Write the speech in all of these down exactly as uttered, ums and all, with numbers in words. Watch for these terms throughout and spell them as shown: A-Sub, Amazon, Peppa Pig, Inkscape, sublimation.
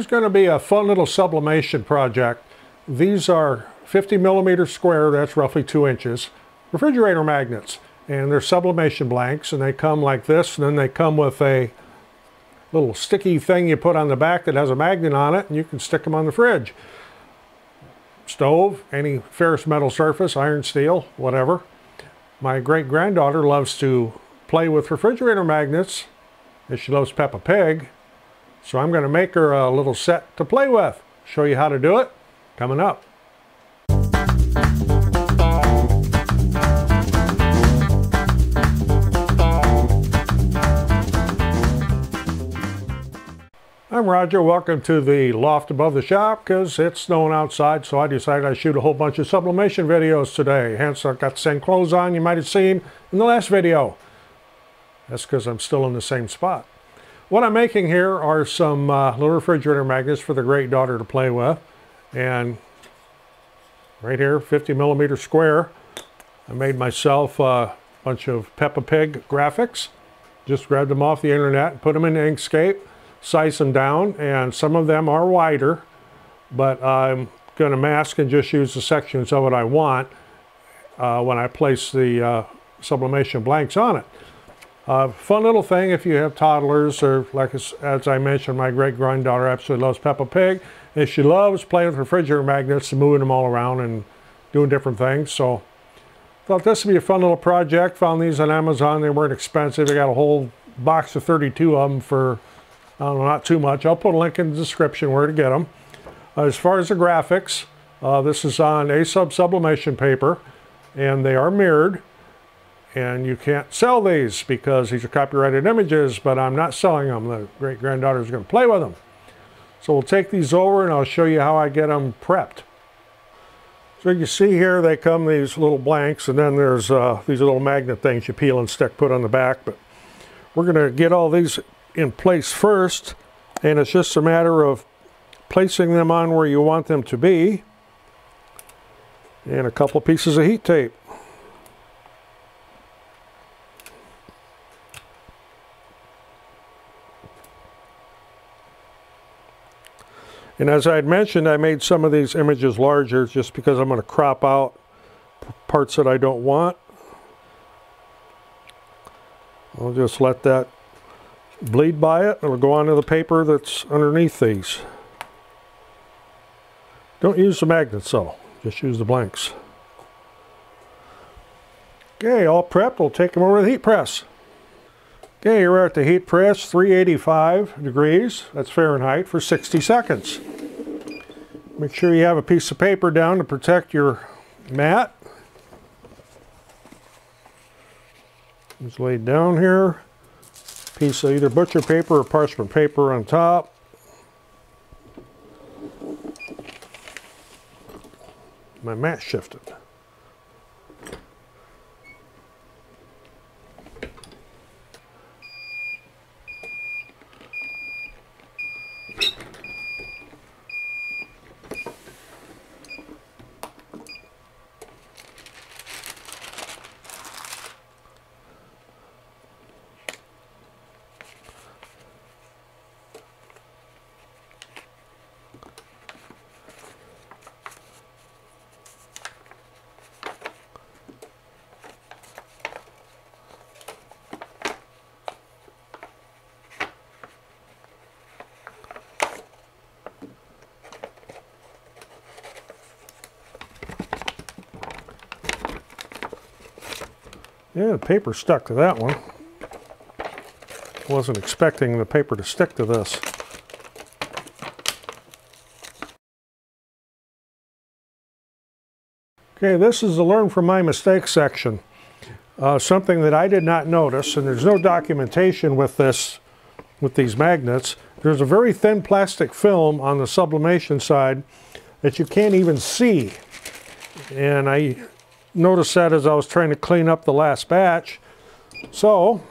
Here's going to be a fun little sublimation project. These are fifty millimeters square, that's roughly two inches, refrigerator magnets. And they're sublimation blanks, and they come like this, and then they come with a little sticky thing you put on the back that has a magnet on it, and you can stick them on the fridge. Stove, any ferrous metal surface, iron, steel, whatever. My great-granddaughter loves to play with refrigerator magnets, and she loves Peppa Pig. So I'm going to make her a little set to play with. Show you how to do it coming up. I'm Roger. Welcome to the loft above the shop because it's snowing outside, so I decided I'd shoot a whole bunch of sublimation videos today. Hence, I've got the same clothes on you might have seen in the last video. That's because I'm still in the same spot. What I'm making here are some uh, little refrigerator magnets for the great daughter to play with. And right here, fifty millimeter square. I made myself a bunch of Peppa Pig graphics. Just grabbed them off the internet, put them in Inkscape, size them down, and some of them are wider, but I'm gonna mask and just use the sections of it I want uh, when I place the uh, sublimation blanks on it. Uh, fun little thing if you have toddlers, or like as, as I mentioned, my great-granddaughter absolutely loves Peppa Pig, and she loves playing with refrigerator magnets and moving them all around and doing different things. So thought this would be a fun little project. Found these on Amazon. They weren't expensive. I got a whole box of thirty-two of them for, I don't know, not too much. I'll put a link in the description where to get them. Uh, as far as the graphics, uh, this is on A-Sub sublimation paper, and they are mirrored. And you can't sell these because these are copyrighted images, but I'm not selling them. The great-granddaughter is going to play with them. So we'll take these over and I'll show you how I get them prepped. So you see here, they come these little blanks, and then there's uh, these little magnet things you peel and stick, put on the back. But we're going to get all these in place first, and it's just a matter of placing them on where you want them to be, and a couple pieces of heat tape. And as I had mentioned, I made some of these images larger just because I'm going to crop out parts that I don't want. I'll just let that bleed by it. It'll go onto the paper that's underneath these. Don't use the magnets though, just use the blanks. Okay, all prepped. We'll take them over to the heat press. Okay, here we're at the heat press, three eighty-five degrees, that's Fahrenheit, for sixty seconds. Make sure you have a piece of paper down to protect your mat. It's laid down here. Piece of either butcher paper or parchment paper on top. My mat shifted. Yeah, the paper stuck to that one. Wasn't expecting the paper to stick to this. Okay, this is the Learn from My Mistakes section. Uh, something that I did not notice, and there's no documentation with this, with these magnets. There's a very thin plastic film on the sublimation side that you can't even see. And I noticed that as I was trying to clean up the last batch. So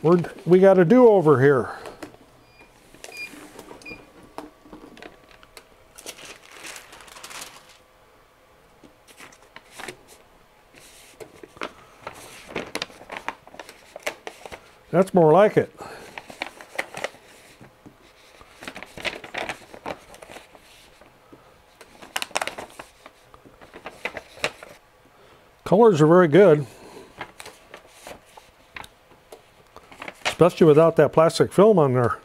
we're, we got a do-over here. That's more like it. Colors are very good, especially without that plastic film on there.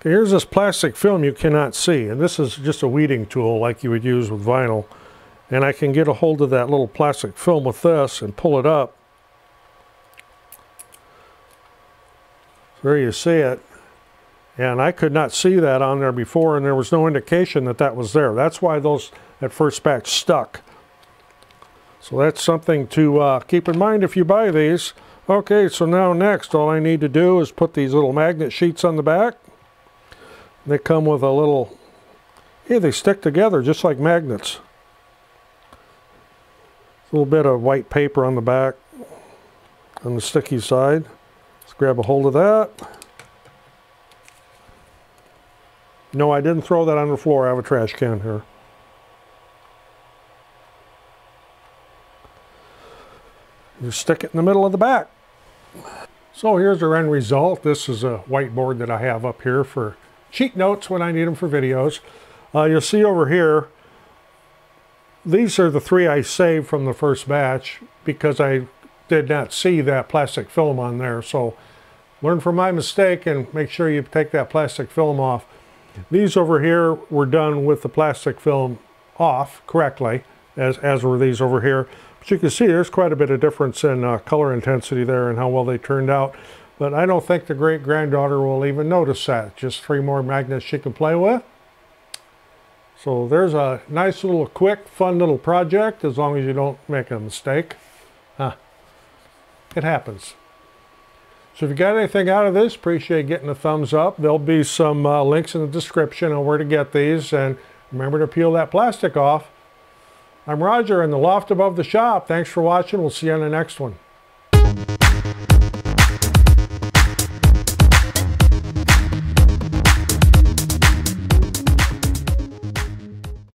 Okay, here's this plastic film you cannot see, and this is just a weeding tool like you would use with vinyl. And I can get a hold of that little plastic film with this and pull it up. There you see it. And I could not see that on there before, and there was no indication that that was there. That's why those at first batch stuck. So that's something to uh, keep in mind if you buy these. Okay, so now next, all I need to do is put these little magnet sheets on the back. They come with a little, yeah, they stick together just like magnets. A little bit of white paper on the back, on the sticky side. Let's grab a hold of that. No, I didn't throw that on the floor. I have a trash can here. You stick it in the middle of the back. So here's our end result. This is a whiteboard that I have up here for sheet notes when I need them for videos. Uh, you'll see over here, these are the three I saved from the first batch because I did not see that plastic film on there. So learn from my mistake and make sure you take that plastic film off. These over here were done with the plastic film off correctly, as, as were these over here. But you can see there's quite a bit of difference in uh, color intensity there and how well they turned out. But I don't think the great-granddaughter will even notice that. Just three more magnets she can play with. So there's a nice little quick, fun little project, as long as you don't make a mistake. Huh. It happens. So if you got anything out of this, appreciate getting a thumbs up. There'll be some uh, links in the description on where to get these, and remember to peel that plastic off. I'm Roger in the loft above the shop. Thanks for watching. We'll see you on the next one.